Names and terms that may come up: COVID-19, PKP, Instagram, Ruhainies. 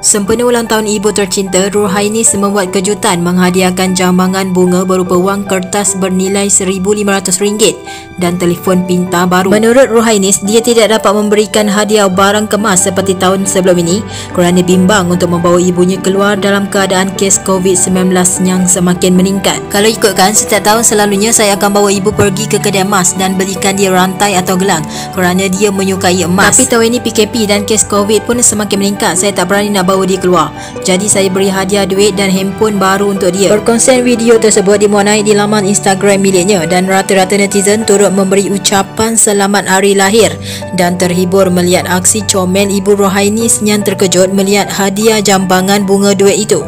Sempena ulang tahun ibu tercinta, Ruhainies membuat kejutan menghadiahkan jambangan bunga berupa wang kertas bernilai RM1,500 dan telefon pintar baru. Menurut Ruhainies, dia tidak dapat memberikan hadiah barang kemas seperti tahun sebelum ini kerana bimbang untuk membawa ibunya keluar dalam keadaan kes COVID-19 yang semakin meningkat. Kalau ikutkan, setiap tahun selalunya saya akan bawa ibu pergi ke kedai emas dan belikan dia rantai atau gelang kerana dia menyukai emas. Tapi tahun ini PKP dan kes COVID pun semakin meningkat. Saya tak berani nak bawa dia keluar, jadi saya beri hadiah duit dan handphone baru untuk dia. Berkongsian video tersebut dimuat di laman Instagram miliknya dan rata-rata netizen turut memberi ucapan selamat hari lahir dan terhibur melihat aksi comel ibu Ruhainies yang terkejut melihat hadiah jambangan bunga duit itu.